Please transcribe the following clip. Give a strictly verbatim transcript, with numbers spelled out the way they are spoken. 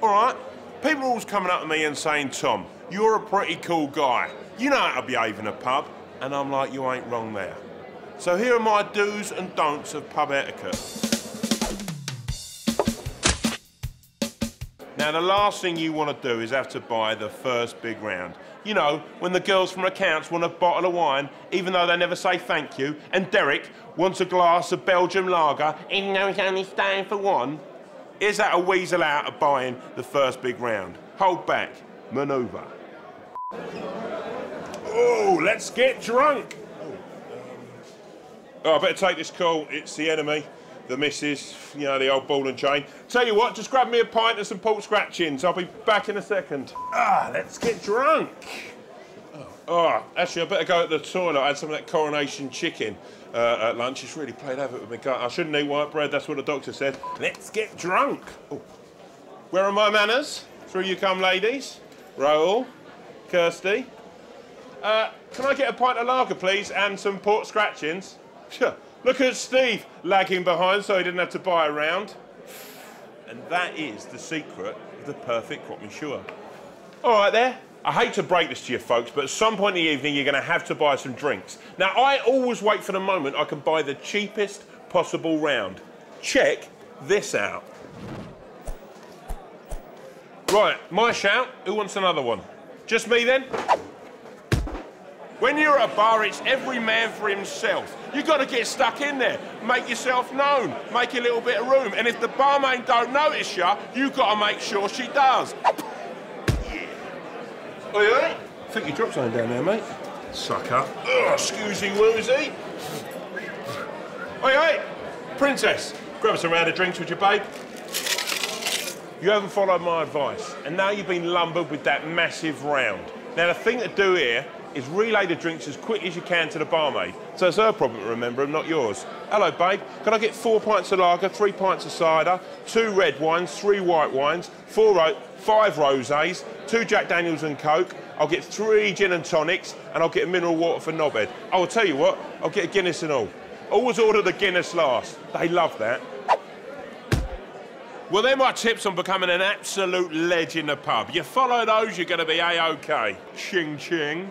All right? People are always coming up to me and saying, Tom, you're a pretty cool guy. You know how to behave in a pub. And I'm like, you ain't wrong there. So here are my do's and don'ts of pub etiquette. Now, the last thing you want to do is have to buy the first big round. You know, when the girls from accounts want a bottle of wine, even though they never say thank you, and Derek wants a glass of Belgian lager, even though he's only staying for one. Is that a weasel out of buying the first big round? Hold back. Manoeuvre. Oh, let's get drunk. Oh, I better take this call. It's the enemy. The missus, you know, the old ball and chain. Tell you what, just grab me a pint and some pork scratchings. I'll be back in a second. Ah, let's get drunk. Oh, oh actually, I better go to the toilet. I had some of that coronation chicken uh, at lunch. It's really played over with my gut. I shouldn't eat white bread. That's what the doctor said. Let's get drunk. Oh. Where are my manners? Through you come, ladies. Roel, Kirsty. Uh, can I get a pint of lager, please, and some pork scratchings? Sure. Look at Steve lagging behind so he didn't have to buy a round. And that is the secret of the perfect croque monsieur. All right there. I hate to break this to you folks, but at some point in the evening you're going to have to buy some drinks. Now, I always wait for the moment I can buy the cheapest possible round. Check this out. Right, my shout. Who wants another one? Just me then? When you're at a bar, it's every man for himself. You've got to get stuck in there, make yourself known, make a little bit of room. And if the barmaid don't notice you, you've got to make sure she does. Yeah. Are you all right? I think you dropped something down there, mate. Suck up. Ugh, excusey woozy. Are you all right? Princess, grab us a round of drinks, would you, babe? You haven't followed my advice, and now you've been lumbered with that massive round. Now, the thing to do here is relay the drinks as quickly as you can to the barmaid. So it's her problem to remember them, not yours. Hello, babe. Can I get four pints of lager, three pints of cider, two red wines, three white wines, four ro five rosés, two Jack Daniels and Coke. I'll get three gin and tonics, and I'll get a mineral water for knobhead. I'll tell you what, I'll get a Guinness and all. Always order the Guinness last. They love that. Well, they're my tips on becoming an absolute legend in the pub. You follow those, you're going to be A-OK. Ching, ching.